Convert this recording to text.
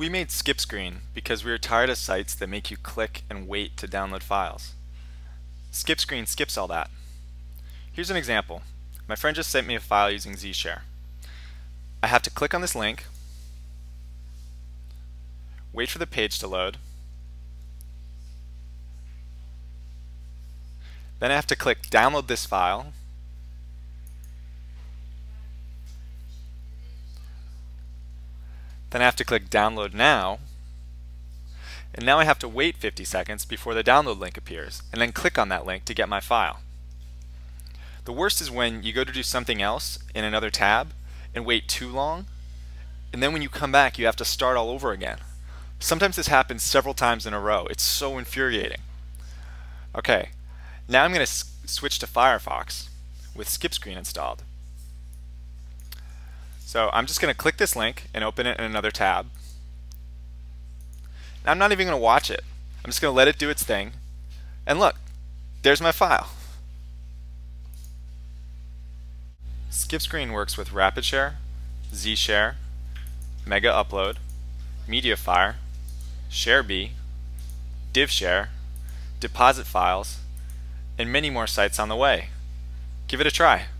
We made SkipScreen because we were tired of sites that make you click and wait to download files. SkipScreen skips all that. Here's an example. My friend just sent me a file using ZShare. I have to click on this link, wait for the page to load, then I have to click download this file, then I have to click download now, and now I have to wait 50 seconds before the download link appears and then click on that link to get my file. The worst is when you go to do something else in another tab and wait too long, and then when you come back you have to start all over again. Sometimes this happens several times in a row. It's so infuriating. Okay, now I'm going to switch to Firefox with SkipScreen installed. So I'm just going to click this link and open it in another tab. Now I'm not even going to watch it. I'm just going to let it do its thing. And look, there's my file. SkipScreen works with RapidShare, ZShare, MegaUpload, MediaFire, ShareBee, DivShare, Deposit Files, and many more sites on the way. Give it a try.